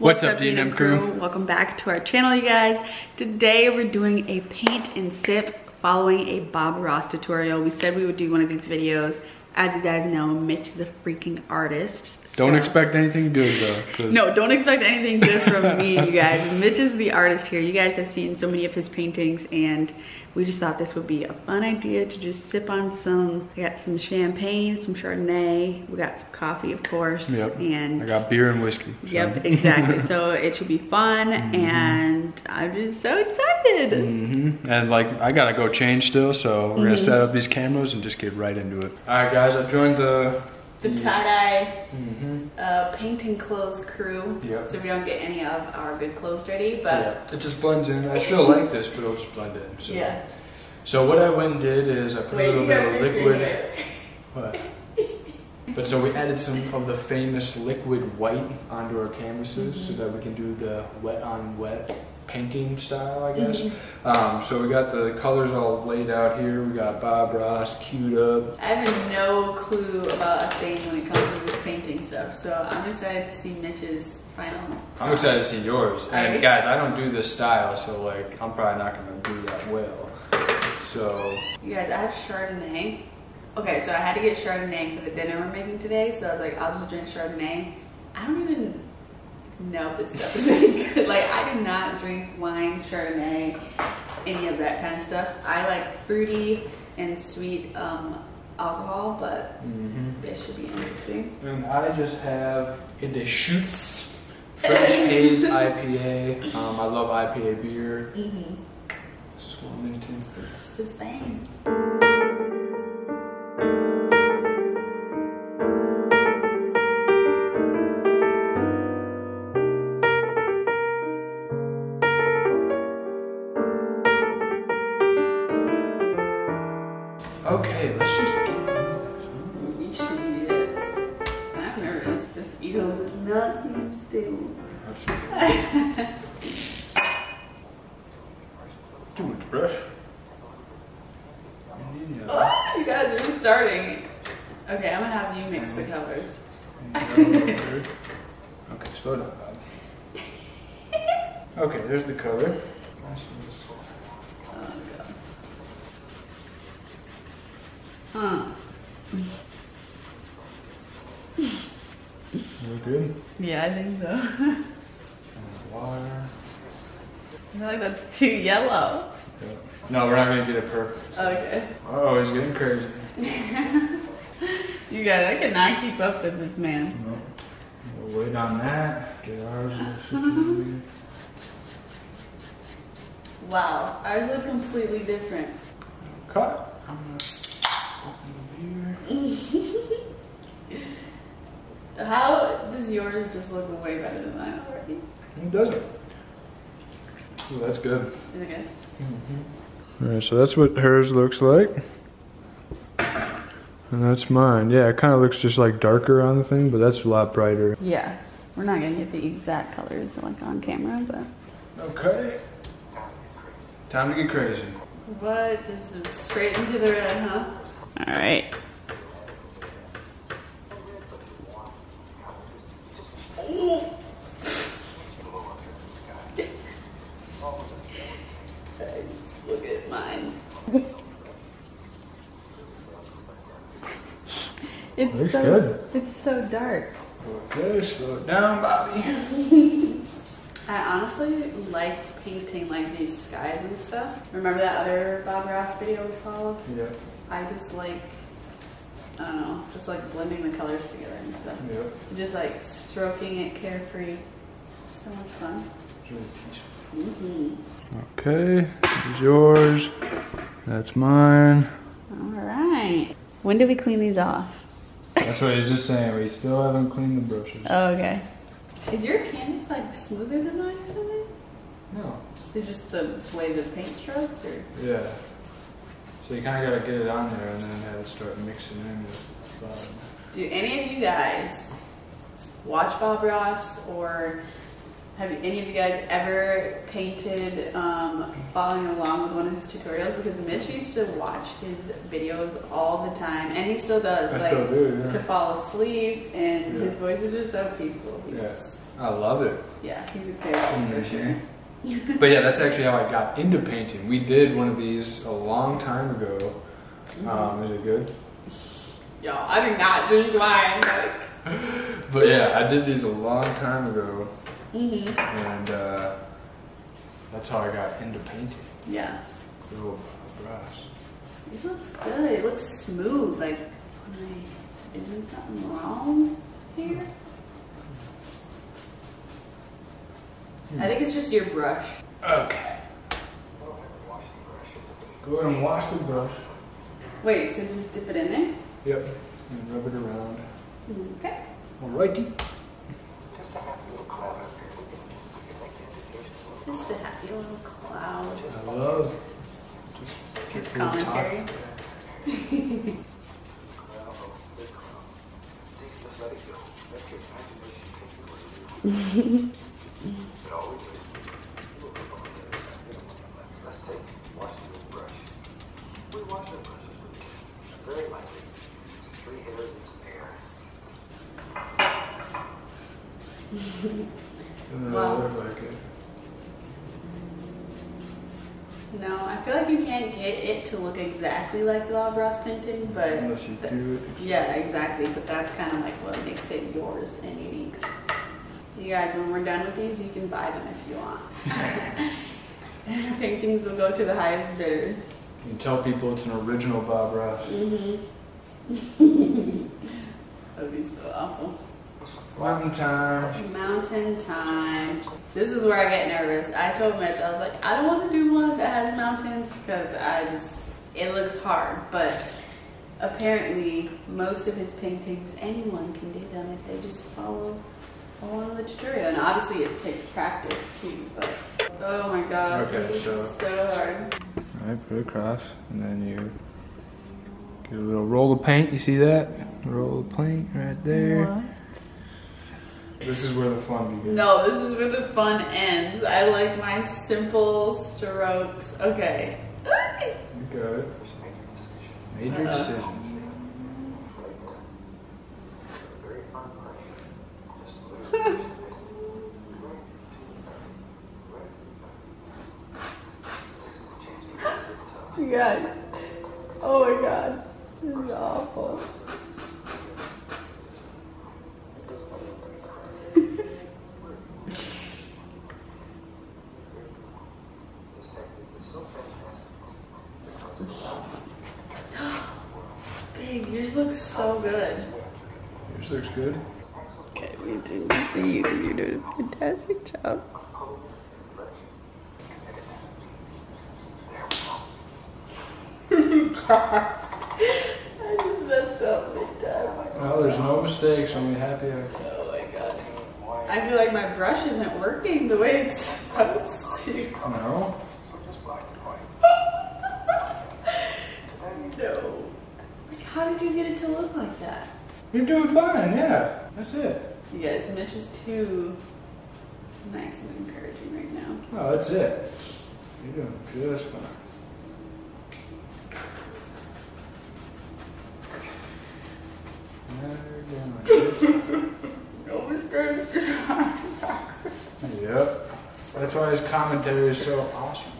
What's up, D&M crew? Welcome back to our channel, you guys. Today we're doing a paint and sip following a Bob Ross tutorial. We said we would do one of these videos. As you guys know, Mitch is a freaking artist. So. Don't expect anything good though. No, don't expect anything good from me, you guys. Mitch is the artist here. You guys have seen so many of his paintings and we just thought this would be a fun idea to just sip on some. I got some champagne, some Chardonnay. We got some coffee, of course. Yep. And I got beer and whiskey. So. Yep, exactly. So it should be fun, and I'm just so excited. And like, I gotta go change still, so we're gonna set up these cameras and just get right into it. All right, guys, I've joined the tie-dye painting clothes crew, so we don't get any of our good clothes dirty, but it just blends in. I still like this, but it'll just blend in. So. Yeah. So what I went and did is I put a little bit of liquid. What? But so we added some of the famous liquid white onto our canvases so that we can do the wet on wet painting style, I guess. So we got the colors all laid out here. We got Bob Ross queued up. I have no clue about a thing when it comes to this painting stuff, so I'm excited to see Mitch's final. I'm excited to see yours. And guys, I don't do this style, so like, I'm probably not gonna do that well. So. You guys, I have Chardonnay. Okay, so I had to get Chardonnay for the dinner we're making today, so I was like, I'll just drink Chardonnay. I don't even know if this stuff is any good. Like, I do not drink wine, Chardonnay, any of that kind of stuff. I like fruity and sweet alcohol, but it should be interesting. And I just have a Deschutes French Haze IPA. I love IPA beer. It's just one minute. It's just this thing. Okay, let's just get this. I'm nervous. This eagle does not seem stable. Too much brush. Oh, you guys are starting. Okay, I'm gonna have you mix the colors. Okay, slow down, Bob. Okay, there's the color. Good? Yeah, I think so. Water. I feel like that's too yellow. Okay. No, we're not gonna get it perfect. So. Okay. Oh, he's getting crazy. You guys, I cannot keep up with this man. No. We'll wait on that. Get ours. Wow, ours look completely different. Cut. How does yours just look way better than mine already? It doesn't. Oh, that's good. Is it good? All right, so that's what hers looks like. And that's mine. Yeah, it kind of looks just like darker on the thing, but that's a lot brighter. Yeah, we're not gonna get the exact colors like on camera, but. Okay. Time to get crazy. What, just straight into the red, huh? All right. Look at mine. It's so dark. Okay, slow it down, Bobby. I honestly like painting like these skies and stuff. Remember that other Bob Ross video we followed? Yeah. I just like, I don't know, just like blending the colors together and stuff. Yeah. Just like stroking it carefree. So much fun. It's really peaceful. Okay, this is yours. That's mine. All right. When do we clean these off? That's what I was just saying. We still haven't cleaned the brushes. Oh, okay. Is your canvas like smoother than mine or something? No. It's just the way the paint strokes, or? Yeah. So you kind of gotta get it on there and then have it start mixing in with the bottom. Do any of you guys watch Bob Ross, or have any of you guys ever painted following along with one of his tutorials? Because Mitch used to watch his videos all the time, and he still does. I still do, yeah. To fall asleep, and his voice is just so peaceful. He's I love it. Yeah, he's a painter for sure. But yeah, that's actually how I got into painting. We did one of these a long time ago. Is it good? Yo, I did not do mine. But yeah, I did these a long time ago. And that's how I got into painting. Yeah. Cool. Bob Ross. It looks good. It looks smooth. Like, isn't something wrong here? I think it's just your brush. Okay. Go ahead and wash the brush. Wait, so just dip it in there? Yep. And rub it around. Okay. Alrighty. Just a happy little cloud. Just a happy little cloud. I love his commentary. Let's take Washington brush. We wash our brushes with very lightly. 3 hairs and snare. No, I feel like you can't get it to look exactly like Bob Ross painting, but unless you do it exactly. Yeah, exactly. But that's kind of like what makes it yours and unique. You guys, when we're done with these, you can buy them if you want. Paintings will go to the highest bidders. You can tell people it's an original Bob Ross. That'd be so awful. Mountain time. Mountain time. This is where I get nervous. I told Mitch, I was like, I don't want to do one that has mountains because it looks hard. But apparently, most of his paintings, anyone can do them if they just follow the tutorial. And obviously, it takes practice too. But oh my gosh, okay, this is so hard. All right, put it across, and then you get a little roll of paint. You see that? Roll of paint right there. What? This is where the fun begins. No, this is where the fun ends. I like my simple strokes. Okay. You got it. Major decision. You got it. Oh my god. This is awful. Dang, yours looks so good. Yours looks good? Okay, you're doing a fantastic job. I just messed up big time. No, there's no mistakes. I'm happy. Oh my god. I feel like my brush isn't working the way it's supposed to. No. No. Like, how did you get it to look like that? You're doing fine, yeah. That's it. You guys, Mitch is too nice and encouraging right now. Oh, that's it. You're doing just fine. No mistakes, just hard facts. Yep. That's why his commentary is so awesome.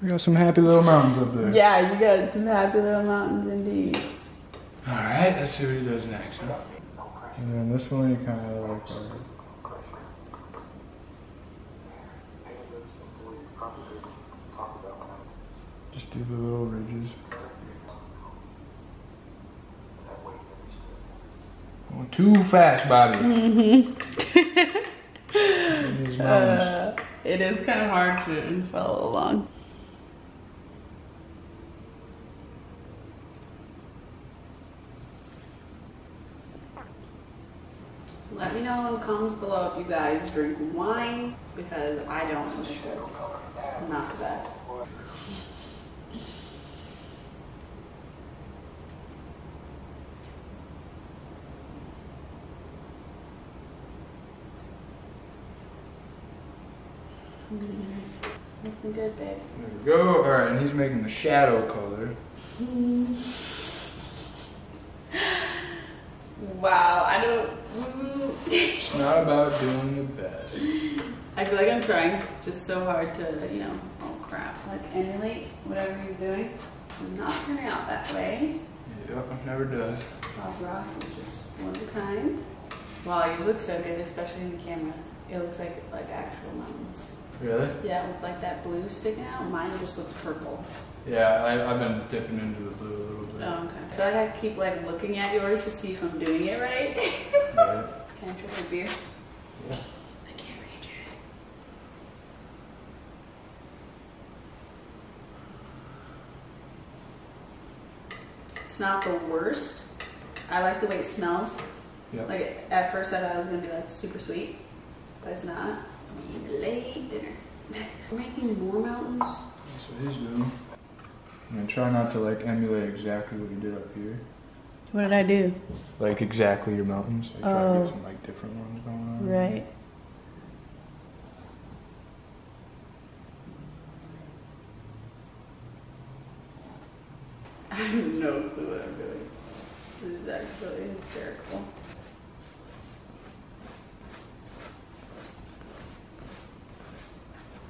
We got some happy little mountains up there. Yeah, you got some happy little mountains indeed. All right, let's see what he does next. Huh? And then this one, you kind of like. Just do the little ridges. Going too fast, Bobby. Mm-hmm. It is kind of hard to follow along. Let me know in the comments below if you guys drink wine, because I don't drink this. Not the best. Looking good, babe. There we go. All right, and he's making the shadow color. Wow, I don't... It's not about doing the best. I feel like I'm trying just so hard to, you know, oh crap, like emulate whatever he's doing. It's not turning out that way. Yep, it never does. Bob Ross is just one of a kind. Wow, you look so good, especially in the camera. It looks like actual mountains. Really? Yeah, with like that blue sticking out. Mine just looks purple. Yeah, I've been dipping into the blue a little bit. Oh, okay. I feel like I keep like looking at yours to see if I'm doing it right. Right. Can I drink my beer? Yeah. I can't reach it. It's not the worst. I like the way it smells. Yep. Like at first I thought it was gonna be like super sweet, but it's not. I'm eating late dinner. We're making more mountains. That's what it is, dude. I'm gonna try not to like emulate exactly what you did up here. What did I do? Like exactly your mountains. I try to get some like different ones going on. Right. I have no clue what I'm doing. This is actually hysterical.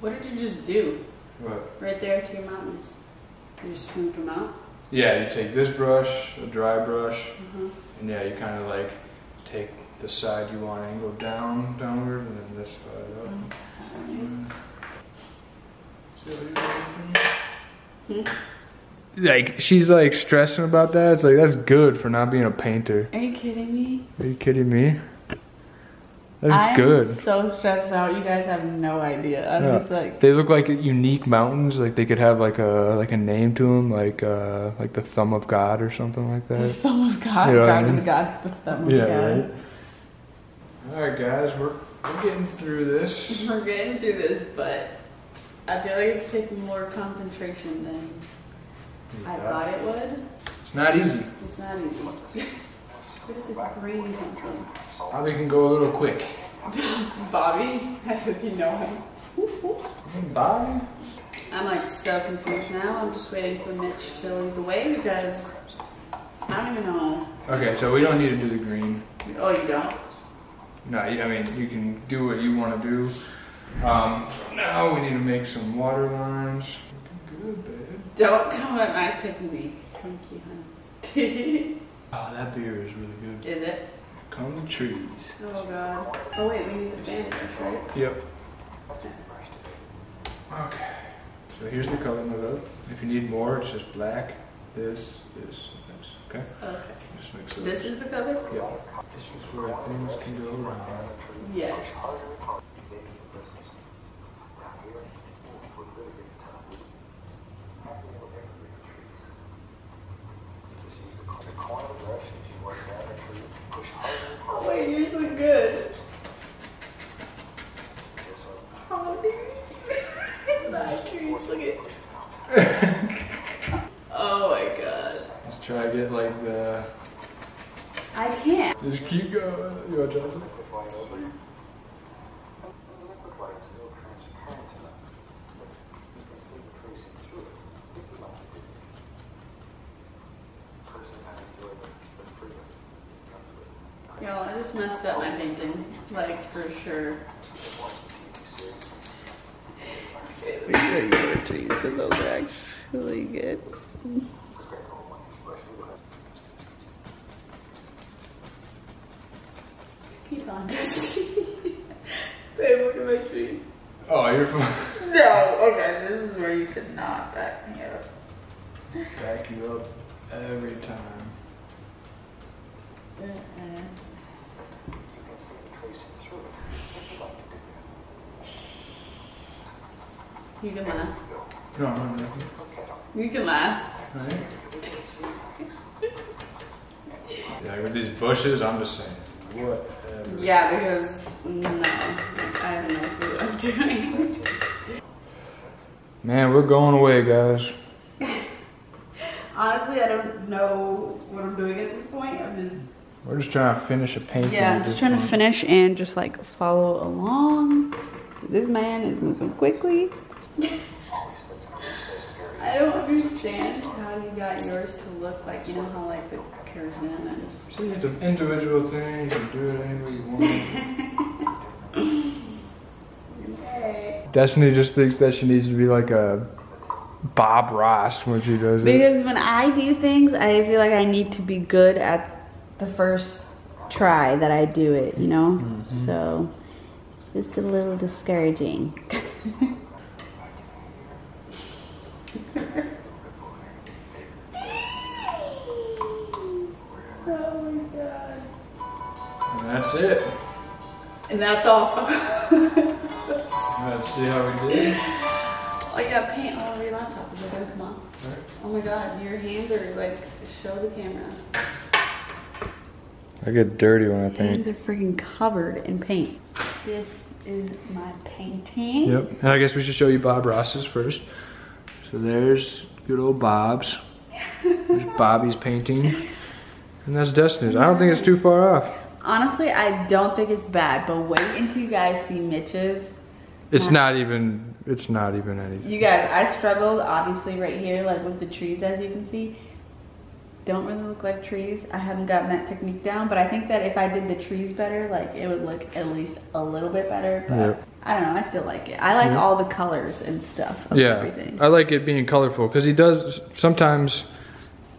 What did you just do? What? Right there to your mountains. You just scoop them out? Yeah, you take this brush, a dry brush, and yeah, you kind of like take the side you want to angle downward, and then this side up. Okay. Like, she's like stressing about that. It's like, that's good for not being a painter. Are you kidding me? Are you kidding me? That's good. I'm so stressed out. You guys have no idea. I'm just like, they look like unique mountains. Like they could have like a name to them, like the thumb of God or something like that. The thumb of God. You know God of God's the thumb of God. Right. All right, guys, we're getting through this. We're getting through this, but I feel like it's taking more concentration than I thought it would. It's not easy. It's not easy. Where did this green come from? Bobby can go a little quick. Bobby? As if you know him. Bobby? I'm like so confused now. I'm just waiting for Mitch to lead the way because I don't even know. Okay, so we don't need to do the green. Oh, you don't? No, I mean, you can do what you want to do. Now we need to make some water lines. Looking good, babe. Don't come at my technique. Thank you, honey. Oh, that beer is really good. Is it? Come the trees. Oh, God. Oh, wait, we need the bandage, right? Yep. Okay. So here's the color move up. If you need more, it's just black, this, and this. Okay? Okay. Just mix those. This is the color? Yep. This is where things can go wrong. Yes. Oh wait, yours look good. Oh, dude. My trees, look at. Oh my god. Let's try to get like the. I can't. Just keep going. You want to try something? Y'all, I just messed up my painting, like, for sure. We should have your trees, because those are actually good. Keep on, Destiny. Babe, look at my trees. Oh, you're fine. No, okay, this is where you could not back me up. Back you up every time. You can see the tracing through it. What do you like to do that? You can laugh. No, I'm not laughing. You can laugh. Right? Yeah, with these bushes, I'm just saying, whatever. Yeah, because, no, I have no clue what I'm doing. Man, we're going away, guys. Honestly, I don't know what I'm doing at this point. I'm just... We're just trying to finish a painting. Yeah, just trying to finish and just like follow along. This man is moving quickly. I don't understand how you got yours to look like, you know how like the kerosene and... It's an individual thing, you can do it any way you want. Okay. Destiny just thinks that she needs to be like a Bob Ross when she does it. Because when I do things, I feel like I need to be good at the first try that I do it, you know? Mm-hmm. So, it's a little discouraging. That's it. And that's all. Let's see how we did. Oh, I got paint all over your laptop. Is that gonna come off? Right. Oh my god, your hands are like, show the camera. I get dirty when I paint. They're freaking covered in paint. This is my painting. Yep, and I guess we should show you Bob Ross's first. So there's good old Bob's. There's Bobby's painting. And that's Destiny's. I don't think it's too far off. Honestly, I don't think it's bad, but wait until you guys see Mitch's. It's not even anything. You guys, I struggled, obviously, right here, like with the trees, as you can see. Don't really look like trees. I haven't gotten that technique down, but I think that if I did the trees better, like it would look at least a little bit better, but yeah. I don't know, I still like it. I like all the colors and stuff of everything. I like it being colorful, because he does, sometimes,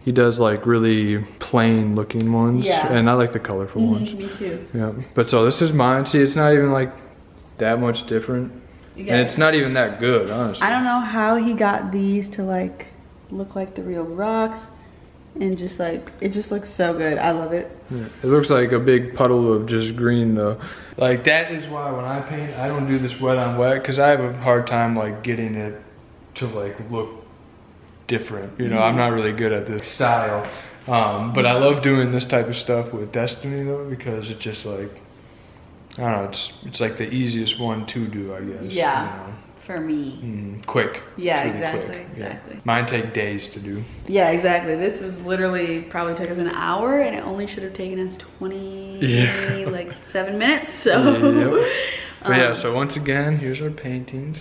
he does like really plain looking ones, and I like the colorful ones. Me too. Yeah, but so this is mine. See, it's not even like that much different, and it's not even that good, honestly. I don't know how he got these to like look like the real rocks, and just like it just looks so good. I love it. Yeah. It looks like a big puddle of just green though. Like that is why when I paint, I don't do this wet on wet because I have a hard time like getting it to like look different, you know. I'm not really good at this style, but I love doing this type of stuff with Destiny though, because it just like, I don't know, it's like the easiest one to do, I guess. Yeah, you know? For me. Quick. Yeah, really exactly. Yeah. Mine take days to do. Yeah, exactly. This was literally probably took us an hour, and it only should have taken us 7 minutes. So. Yep. But yeah, so once again, here's our paintings.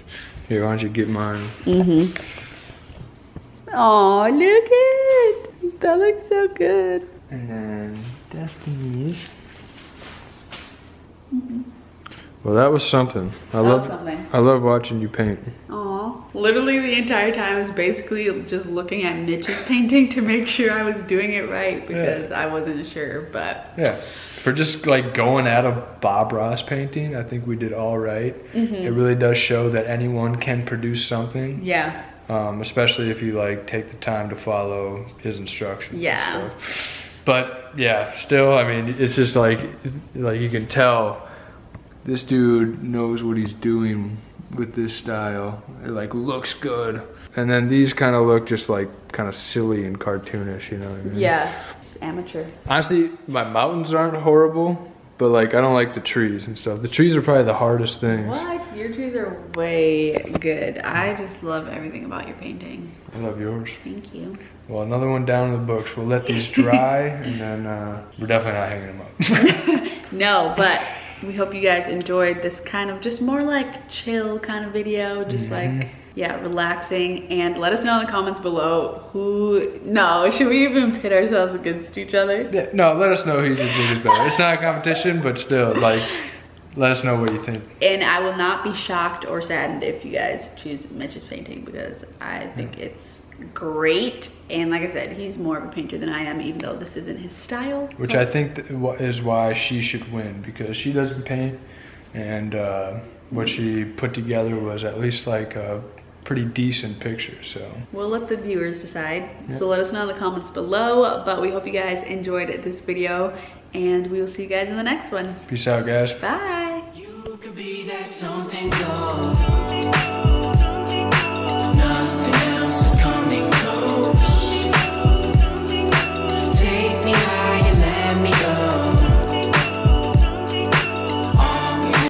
Here, why don't you get mine? Oh, look it! That looks so good. And then Destiny's. Well, that was something. I love watching you paint. Aw, literally the entire time is basically just looking at Mitch's painting to make sure I was doing it right because I wasn't sure. But yeah, for just like going at a Bob Ross painting, I think we did all right. It really does show that anyone can produce something. Yeah. Especially if you like take the time to follow his instructions. Yeah. And stuff. But yeah, still, I mean, it's just like you can tell this dude knows what he's doing with this style. It like looks good. And then these kind of look just like kind of silly and cartoonish, you know what I mean? Yeah, just amateur. Honestly, my mountains aren't horrible, but like I don't like the trees and stuff. The trees are probably the hardest things. What? Your trees are way good. I just love everything about your painting. I love yours. Thank you. Well, another one down in the books. We'll let these dry and then we're definitely not hanging them up. No, but we hope you guys enjoyed this kind of just more like chill kind of video. Just like, yeah, relaxing. And let us know in the comments below should we even pit ourselves against each other? Yeah, no, let us know who you think is better. It's not a competition, but still, like, let us know what you think. And I will not be shocked or saddened if you guys choose Mitch's painting because I think it's great. And like I said, he's more of a painter than I am, even though this isn't his style. Which I think is why she should win because she doesn't paint, and what she put together was at least like a pretty decent picture, so. We'll let the viewers decide. Yep. So let us know in the comments below, but we hope you guys enjoyed this video, and we will see you guys in the next one. Peace out, guys. Bye. You could be that something